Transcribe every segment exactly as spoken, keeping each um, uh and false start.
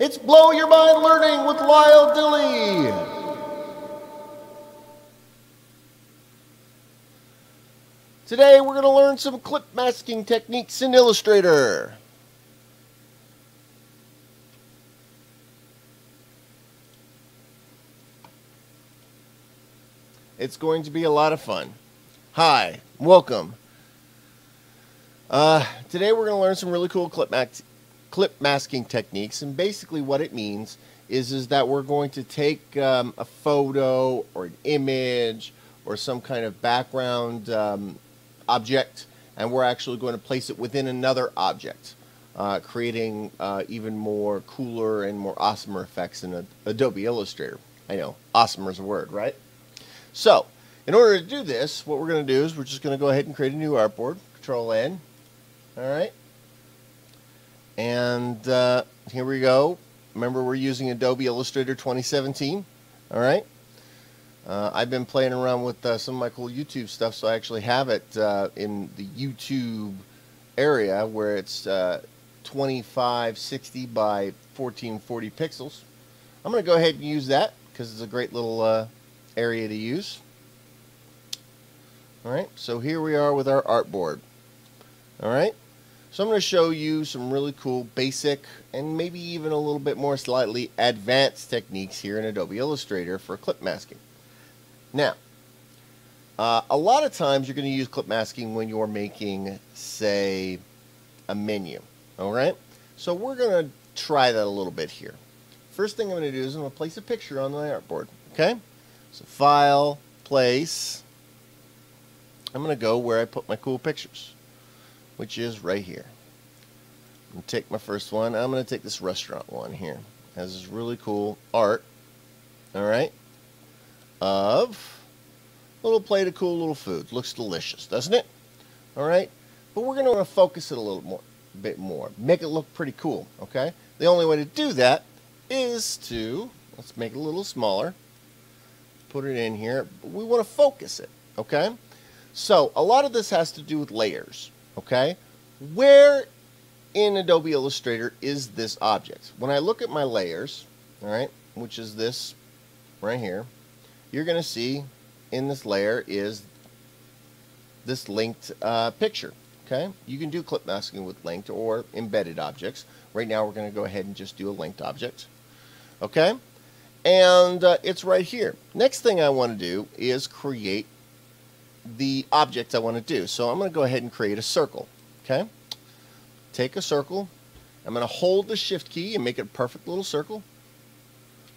It's Blow Your Mind Learning with Lyle Dilley. Today we're going to learn some clip masking techniques in Illustrator. It's going to be a lot of fun. Hi, welcome. Uh, today we're going to learn some really cool clip masking clip masking techniques, and basically what it means is is that we're going to take um, a photo or an image or some kind of background um, object, and we're actually going to place it within another object, uh, creating uh, even more cooler and more awesomer effects in Adobe Illustrator. I know, awesomer's a word, right? So in order to do this, what we're going to do is we're just going to go ahead and create a new artboard. Control N. Alright. And uh, here we go. Remember, we're using Adobe Illustrator twenty seventeen. All right. Uh, I've been playing around with uh, some of my cool YouTube stuff, so I actually have it uh, in the YouTube area where it's uh, twenty-five sixty by fourteen forty pixels. I'm going to go ahead and use that because it's a great little uh, area to use. All right. So here we are with our artboard. All right. So I'm going to show you some really cool basic and maybe even a little bit more slightly advanced techniques here in Adobe Illustrator for clip masking. Now, uh, a lot of times you're going to use clip masking when you're making, say, a menu. All right? So we're going to try that a little bit here. First thing I'm going to do is I'm going to place a picture on my artboard. Okay? So File, Place. I'm going to go where I put my cool pictures, which is right here. I'm going to take my first one. I'm going to take this restaurant one here. It has this really cool art, all right, of a little plate of cool little food. Looks delicious, doesn't it? All right, but we're going to want to focus it a little more, bit more. Make it look pretty cool, okay? The only way to do that is to, let's make it a little smaller, put it in here. But we want to focus it, okay? So a lot of this has to do with layers. Okay, where in Adobe Illustrator is this object? When I look at my layers, all right, which is this right here, you're going to see in this layer is this linked uh, picture. Okay, you can do clip masking with linked or embedded objects. Right now, we're going to go ahead and just do a linked object. Okay, and uh, it's right here. Next thing I want to do is create the object I want to do. So I'm going to go ahead and create a circle. Okay? Take a circle. I'm going to hold the shift key and make it a perfect little circle.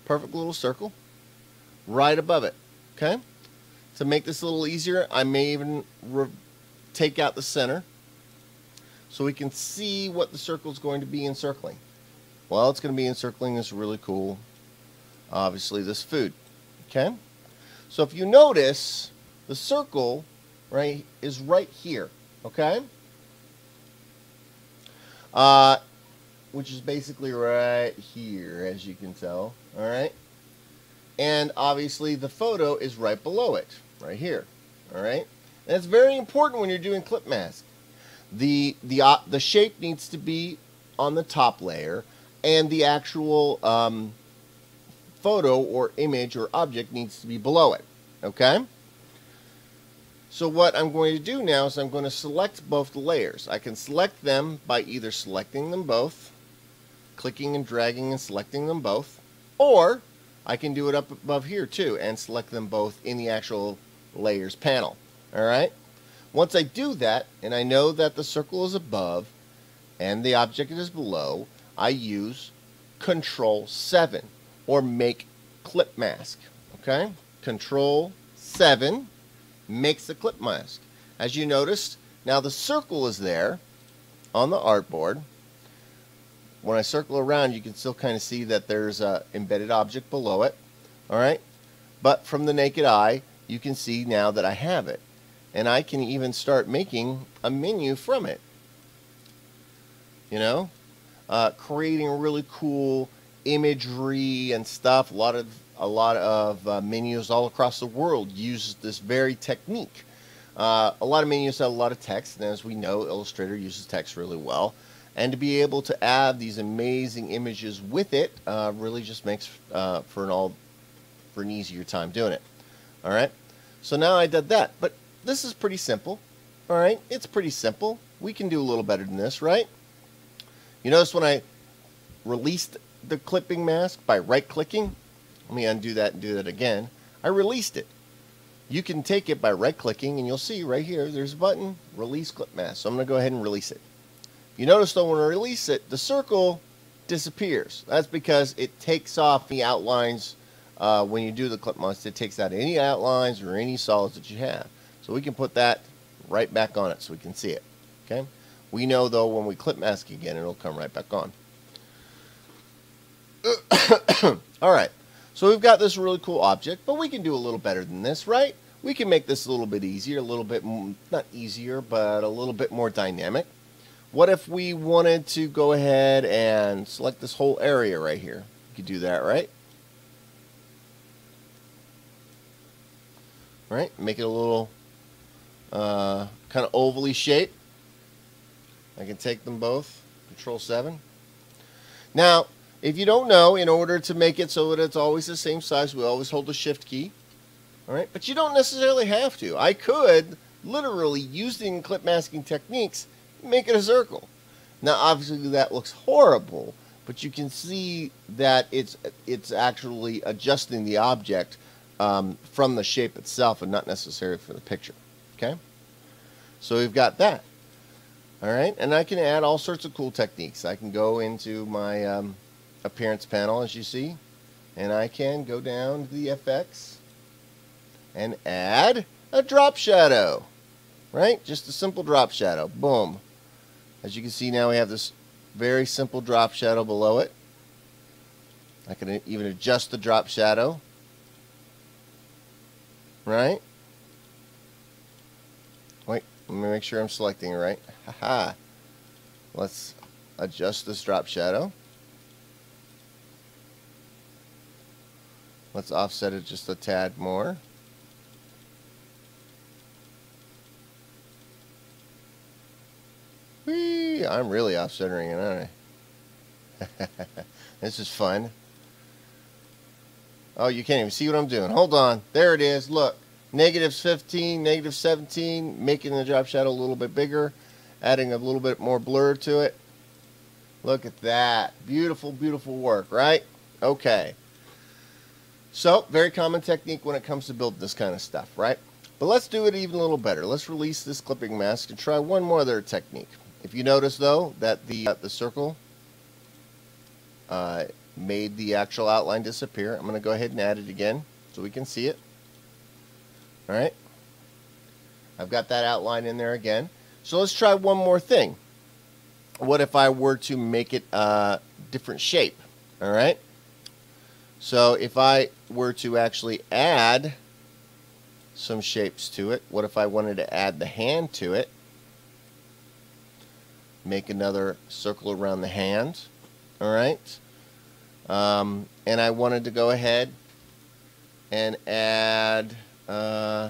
Perfect little circle. Right above it. Okay? To make this a little easier, I may even take out the center so we can see what the circle is going to be encircling. Well, it's going to be encircling this really cool, obviously, this food. Okay? So if you notice, the circle, right, is right here, okay? Uh, which is basically right here, as you can tell, all right? And obviously the photo is right below it, right here, all right? And it's very important when you're doing clip mask. The, the, uh, the shape needs to be on the top layer, and the actual um, photo or image or object needs to be below it, okay? So what I'm going to do now is I'm going to select both layers. I can select them by either selecting them both, clicking and dragging and selecting them both, or I can do it up above here too and select them both in the actual layers panel. All right. Once I do that, and I know that the circle is above and the object is below, I use Control seven or make clip mask. Okay. Control seven. Makes the clip mask. As you noticed, now the circle is there on the artboard. When I circle around, you can still kind of see that there's a embedded object below it. All right, but from the naked eye, you can see now that I have it, and I can even start making a menu from it. You know, uh, creating really cool imagery and stuff. A lot of A lot of uh, menus all across the world use this very technique. Uh, a lot of menus have a lot of text, and as we know, Illustrator uses text really well. and to be able to add these amazing images with it uh, really just makes uh, for an all for an easier time doing it. All right, so now I did that, but this is pretty simple. All right, it's pretty simple. We can do a little better than this, right? You notice when I released the clipping mask by right-clicking, let me undo that and do that again. I released it. You can take it by right-clicking, and you'll see right here, there's a button, Release Clip Mask. So I'm going to go ahead and release it. You notice though, when I release it, the circle disappears. That's because it takes off the outlines. Uh, when you do the clip mask, it takes out any outlines or any solids that you have. So we can put that right back on it so we can see it. Okay. We know though, when we clip mask again, it'll come right back on. All right. So we've got this really cool object, but we can do a little better than this, right? We can make this a little bit easier, a little bit, not easier, but a little bit more dynamic. What if we wanted to go ahead and select this whole area right here? You could do that, right? Right, make it a little uh, kind of ovally shaped. I can take them both, Control seven. Now, if you don't know, in order to make it so that it's always the same size, we always hold the Shift key. All right, but you don't necessarily have to. I could literally, using clip masking techniques, make it a circle. Now, obviously, that looks horrible, but you can see that it's it's actually adjusting the object um, from the shape itself and not necessarily for the picture. Okay, so we've got that. All right, and I can add all sorts of cool techniques. I can go into my um, appearance panel, as you see, and I can go down to the F X and add a drop shadow. Right, just a simple drop shadow. Boom. As you can see now, we have this very simple drop shadow below it. I can even adjust the drop shadow. Right? Wait, let me make sure I'm selecting it right. Haha. Let's adjust this drop shadow. Let's offset it just a tad more. Whee! I'm really off-centering it, aren't I? This is fun. Oh, you can't even see what I'm doing. Hold on. There it is. Look. negative fifteen, negative seventeen, making the drop shadow a little bit bigger, adding a little bit more blur to it. Look at that. Beautiful, beautiful work, right? Okay. So, very common technique when it comes to building this kind of stuff, right? But let's do it even a little better. Let's release this clipping mask and try one more other technique. If you notice, though, that the uh, the circle uh, made the actual outline disappear. I'm going to go ahead and add it again so we can see it. All right. I've got that outline in there again. So let's try one more thing. What if I were to make it a different shape? All right. So if I were to actually add some shapes to it, what if I wanted to add the hand to it? Make another circle around the hand. All right. Um, and I wanted to go ahead and add, uh,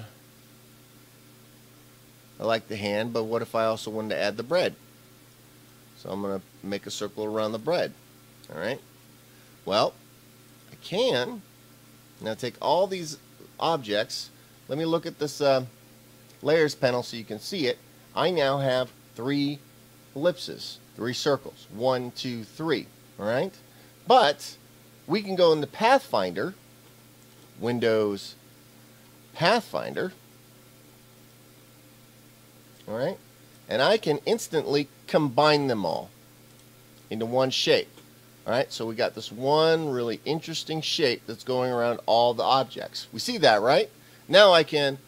I like the hand, but what if I also wanted to add the bread? So I'm going to make a circle around the bread. All right. Well, I can now take all these objects. Let me look at this uh, layers panel so you can see it. I now have three ellipses, three circles, one, two, three, all right? But we can go in the Pathfinder, Windows Pathfinder, all right? And I can instantly combine them all into one shape, all right? So we got this one really interesting shape that's going around all the objects. We see that, right? Now I can,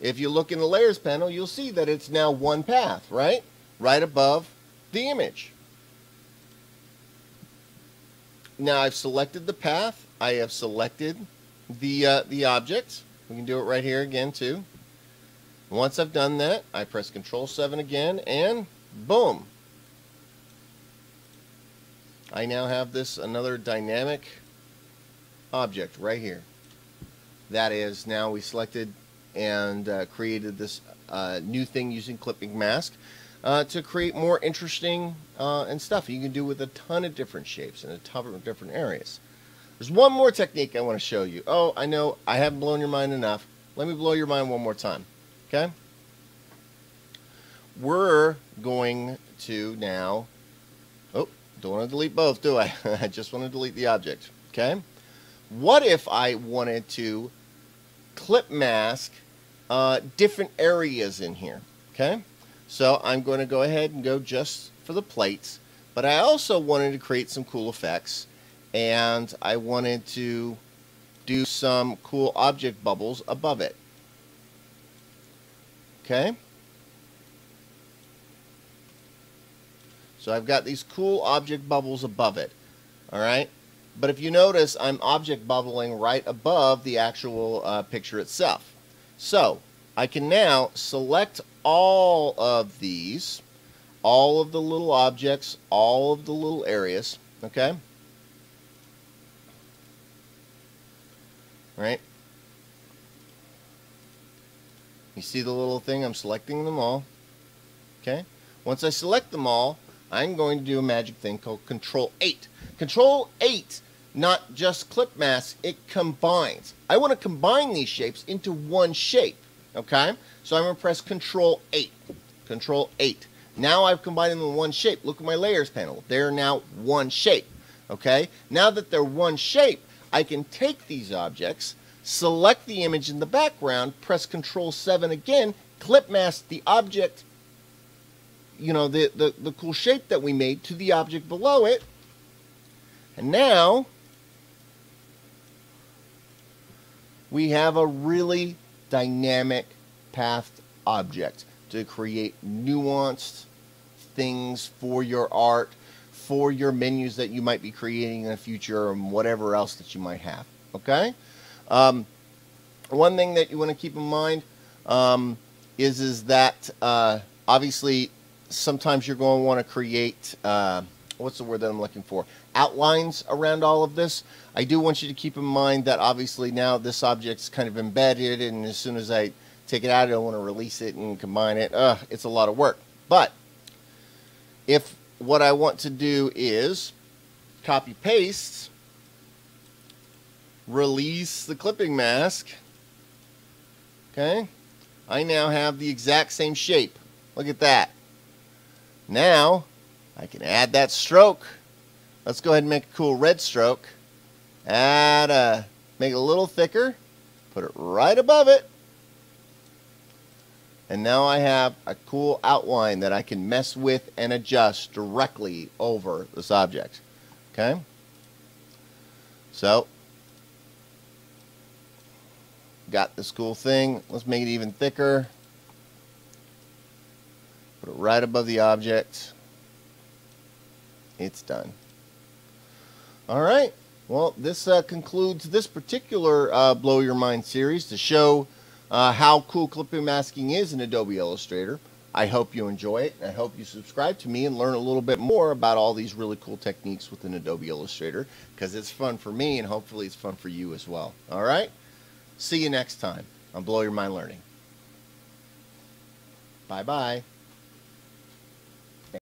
if you look in the layers panel, you'll see that it's now one path, right? Right above the image. Now I've selected the path. I have selected the uh, the object. We can do it right here again too. Once I've done that, I press Control seven again, and boom. I now have this another dynamic object right here. That is, now we selected and uh, created this uh, new thing using clipping mask. uh, to create more interesting uh, and stuff you can do with a ton of different shapes and a ton of different areas. There's one more technique I want to show you. Oh, I know I haven't blown your mind enough. Let me blow your mind one more time. Okay? We're going to now... Oh, don't want to delete both, do I? I just want to delete the object. Okay? What if I wanted to clip mask uh, different areas in here? Okay? So I'm going to go ahead and go just for the plates. But I also wanted to create some cool effects. And I wanted to do some cool object bubbles above it. Okay? So I've got these cool object bubbles above it. Alright? But if you notice, I'm object bubbling right above the actual uh, picture itself. So I can now select all of these, all of the little objects, all of the little areas. Okay? Right? You see the little thing? I'm selecting them all. Okay? Once I select them all, I'm going to do a magic thing called Control eight. Control eight, not just clip mask, it combines. I want to combine these shapes into one shape. Okay? So I'm going to press Control eight. Control eight. Now I've combined them in one shape. Look at my layers panel. They're now one shape. Okay? Now that they're one shape, I can take these objects, select the image in the background, press Control seven again, clip mask the object, you know, the, the, the cool shape that we made to the object below it. And now we have a really dynamic pathed object to create nuanced things for your art, for your menus that you might be creating in the future, and whatever else that you might have. Okay? Um, one thing that you want to keep in mind um, is, is that uh, obviously sometimes you're going to want to create, uh, what's the word that I'm looking for? Outlines around all of this. I do want you to keep in mind that obviously now this object's kind of embedded, and as soon as I take it out, I don't want to release it and combine it. Uh, it's a lot of work. But if what I want to do is copy paste, release the clipping mask. Okay, I now have the exact same shape. Look at that. Now I can add that stroke. Let's go ahead and make a cool red stroke. Add a, make it a little thicker, put it right above it. And now I have a cool outline that I can mess with and adjust directly over this object. Okay? So, got this cool thing. Let's make it even thicker. Put it right above the object. It's done. All right. Well, this uh, concludes this particular uh, Blow Your Mind series to show Uh, how cool clipping masking is in Adobe Illustrator. I hope you enjoy it, and I hope you subscribe to me and learn a little bit more about all these really cool techniques within Adobe Illustrator, because it's fun for me, and hopefully it's fun for you as well. All right? See you next time on Blow Your Mind Learning. Bye-bye.